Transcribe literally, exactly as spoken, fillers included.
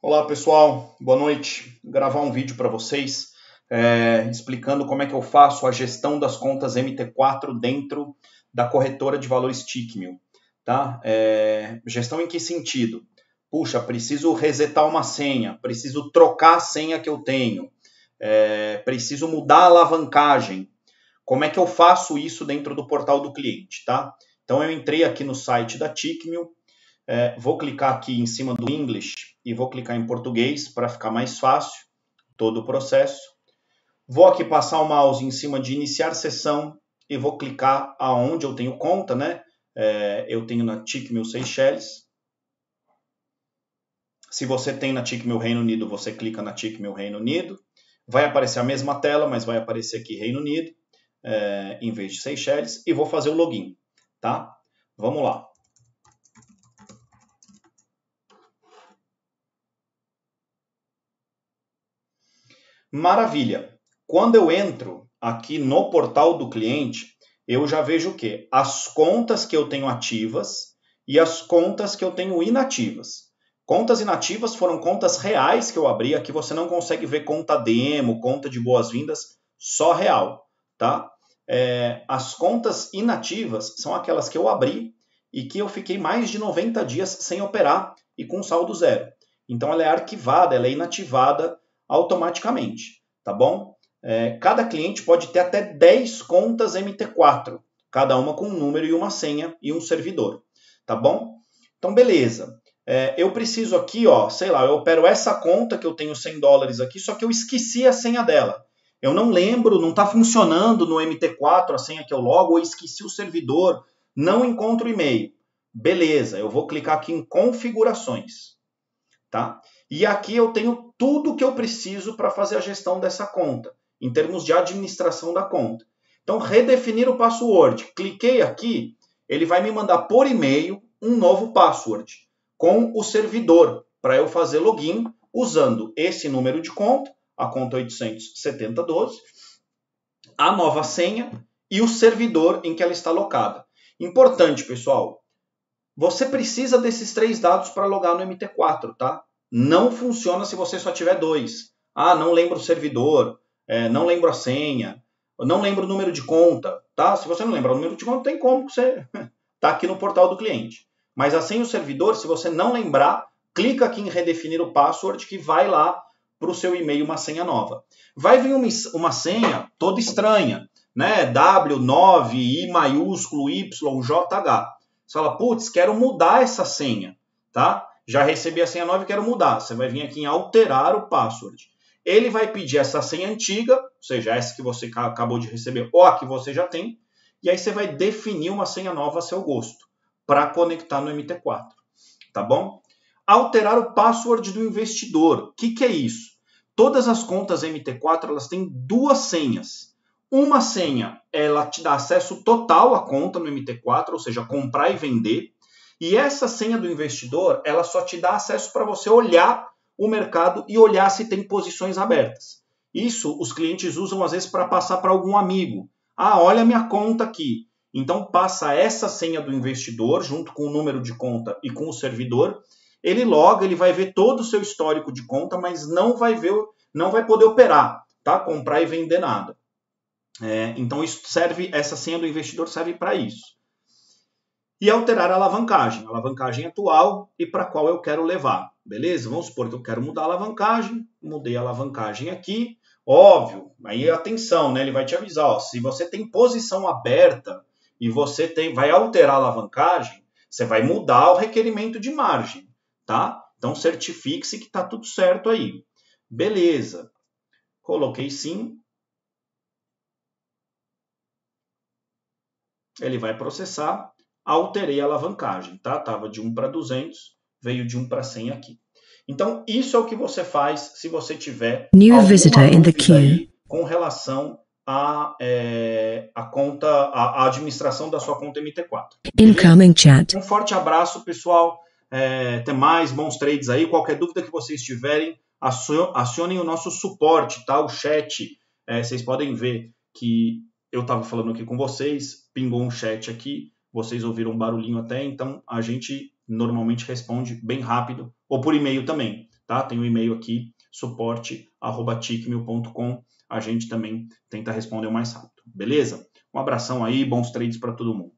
Olá pessoal, boa noite. Vou gravar um vídeo para vocês é, explicando como é que eu faço a gestão das contas M T quatro dentro da corretora de valores Tickmill, tá? É, gestão em que sentido? Puxa, preciso resetar uma senha, preciso trocar a senha que eu tenho, é, preciso mudar a alavancagem. Como é que eu faço isso dentro do portal do cliente, tá? Então eu entrei aqui no site da Tickmill. É, vou clicar aqui em cima do English e vou clicar em português para ficar mais fácil todo o processo. Vou aqui passar o mouse em cima de iniciar sessão e vou clicar aonde eu tenho conta, né? É, eu tenho na Tickmill Seychelles. Se você tem na Tickmill Reino Unido, você clica na Tickmill Reino Unido. Vai aparecer a mesma tela, mas vai aparecer aqui Reino Unido é, em vez de Seychelles. E vou fazer o login, tá? Vamos lá. Maravilha! Quando eu entro aqui no portal do cliente, eu já vejo o quê? As contas que eu tenho ativas e as contas que eu tenho inativas. Contas inativas foram contas reais que eu abri. Aqui você não consegue ver conta demo, conta de boas-vindas, só real, tá? É, as contas inativas são aquelas que eu abri e que eu fiquei mais de noventa dias sem operar e com saldo zero. Então ela é arquivada, ela é inativada automaticamente, tá bom? É, cada cliente pode ter até dez contas M T quatro, cada uma com um número e uma senha e um servidor, tá bom? Então, beleza. É, eu preciso aqui, ó, sei lá, eu opero essa conta que eu tenho cem dólares aqui, só que eu esqueci a senha dela. Eu não lembro, não tá funcionando no M T quatro a senha que eu logo, ou esqueci o servidor, não encontro o e-mail. Beleza, eu vou clicar aqui em configurações, tá? E aqui eu tenho tudo que eu preciso para fazer a gestão dessa conta, em termos de administração da conta. Então, redefinir o password. Cliquei aqui, ele vai me mandar por e-mail um novo password com o servidor para eu fazer login usando esse número de conta, a conta oitocentos e setenta doze, a nova senha e o servidor em que ela está locada. Importante, pessoal, você precisa desses três dados para logar no M T quatro, tá? Não funciona se você só tiver dois. Ah, não lembro o servidor, é, não lembro a senha, não lembro o número de conta, tá? Se você não lembrar o número de conta, tem como você tá aqui no portal do cliente. Mas a senha e o servidor, se você não lembrar, clica aqui em redefinir o password que vai lá para o seu e-mail uma senha nova. Vai vir uma, uma senha toda estranha, né? W nove, I maiúsculo, Y, J H. Você fala, putz, quero mudar essa senha, tá? Já recebi a senha nova e quero mudar. Você vai vir aqui em alterar o password. Ele vai pedir essa senha antiga, ou seja, essa que você acabou de receber ou a que você já tem. E aí você vai definir uma senha nova a seu gosto para conectar no M T quatro. Tá bom? Alterar o password do investidor. O que, que é isso? Todas as contas M T quatro elas têm duas senhas. Uma senha ela te dá acesso total à conta no M T quatro, ou seja, comprar e vender. E essa senha do investidor, ela só te dá acesso para você olhar o mercado e olhar se tem posições abertas. Isso os clientes usam às vezes para passar para algum amigo. Ah, olha minha conta aqui. Então passa essa senha do investidor junto com o número de conta e com o servidor. Ele loga, ele vai ver todo o seu histórico de conta, mas não vai ver, não vai poder operar, tá? Comprar e vender nada. É, então isso serve, essa senha do investidor serve para isso. E alterar a alavancagem, a alavancagem atual e para qual eu quero levar, beleza? Vamos supor que eu quero mudar a alavancagem, mudei a alavancagem aqui, óbvio, aí atenção, né? Ele vai te avisar, ó, se você tem posição aberta e você tem, vai alterar a alavancagem, você vai mudar o requerimento de margem, tá? Então certifique-se que está tudo certo aí, beleza, coloquei sim. Ele vai processar. Alterei a alavancagem, tá? Tava de um para duzentos, veio de um para cem aqui. Então, isso é o que você faz se você tiver New visitor in the queue. Com relação à é, a conta, a, a administração da sua conta M T quatro. Incoming chat. Um forte abraço, pessoal. É, até mais, bons trades aí. Qualquer dúvida que vocês tiverem, acionem o nosso suporte, tá? O chat. É, vocês podem ver que eu estava falando aqui com vocês, pingou um chat aqui. Vocês ouviram um barulhinho até, então a gente normalmente responde bem rápido, ou por e-mail também, tá? Tem um e-mail aqui, suporte arroba tickmill ponto com. A gente também tenta responder o mais rápido, beleza? Um abração aí, bons trades para todo mundo.